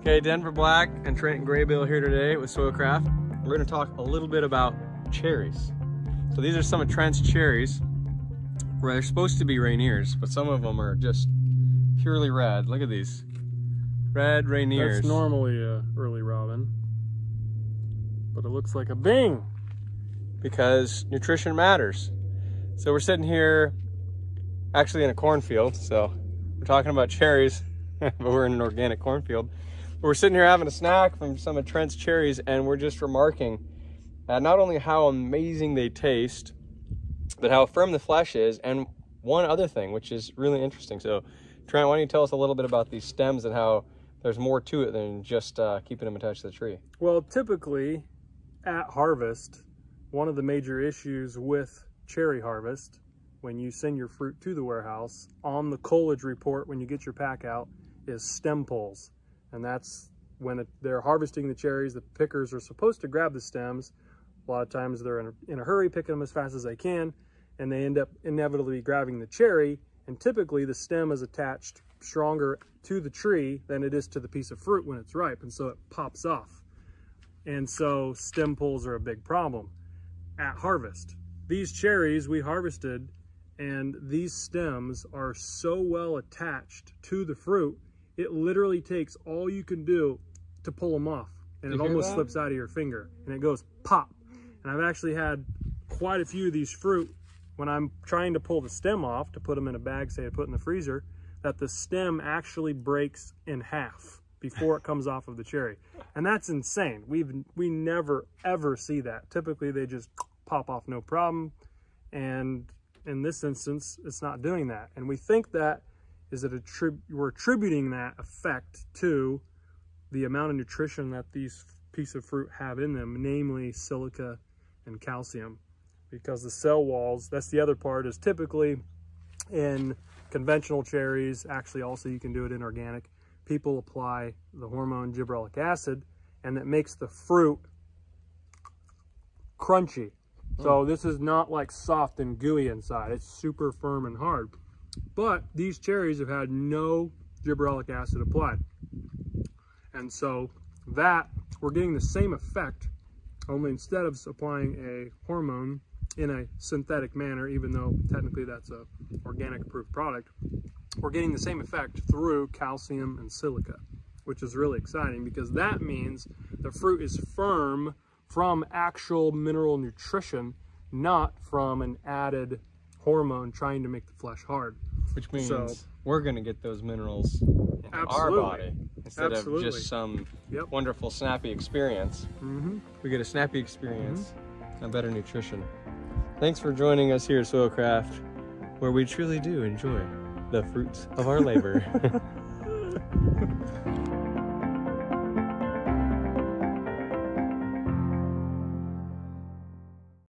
Okay, Denver Black and Trenton Graybill here today with Soilcraft. We're gonna talk a little bit about cherries. So these are some of Trent's cherries, where they're supposed to be Rainiers, but some of them are just purely red. Look at these, red Rainiers. That's normally a early robin, but it looks like a Bing, because nutrition matters. So we're sitting here actually in a cornfield, so we're talking about cherries, but we're in an organic cornfield. We're sitting here having a snack from some of Trent's cherries, and we're just remarking not only how amazing they taste, but how firm the flesh is, and one other thing, which is really interesting. So Trent, why don't you tell us a little bit about these stems and how there's more to it than just keeping them attached to the tree? Well, typically at harvest, one of the major issues with cherry harvest, when you send your fruit to the warehouse, on the collage report when you get your pack out, is stem pulls. And that's when they're harvesting the cherries, the pickers are supposed to grab the stems. A lot of times they're in a hurry, picking them as fast as they can, and they end up inevitably grabbing the cherry. And typically the stem is attached stronger to the tree than it is to the piece of fruit when it's ripe. And so it pops off. And so stem pulls are a big problem at harvest. These cherries we harvested, and these stems are so well attached to the fruit, it literally takes all you can do to pull them off, and it almost slips out of your finger and it goes pop. And I've actually had quite a few of these fruit when I'm trying to pull the stem off to put them in a bag, say to put in the freezer, that the stem actually breaks in half before it comes off of the cherry. And that's insane. We never ever see that. Typically they just pop off no problem, and in this instance it's not doing that. And we think that is that we're attributing that effect to the amount of nutrition that these pieces of fruit have in them, namely silica and calcium, because the cell walls, that's the other part, is typically in conventional cherries, actually also you can do it in organic, people apply the hormone gibberellic acid, and it makes the fruit crunchy. So this is not like soft and gooey inside, it's super firm and hard. But these cherries have had no gibberellic acid applied. And so that, we're getting the same effect, only instead of applying a hormone in a synthetic manner, even though technically that's an organic approved product, we're getting the same effect through calcium and silica, which is really exciting because that means the fruit is firm from actual mineral nutrition, not from an added hormone trying to make the flesh hard. Which means so, we're going to get those minerals in our body instead of just some wonderful snappy experience. We get a snappy experience and better nutrition. Thanks for joining us here at Soilcraft, where we truly do enjoy the fruits of our labor.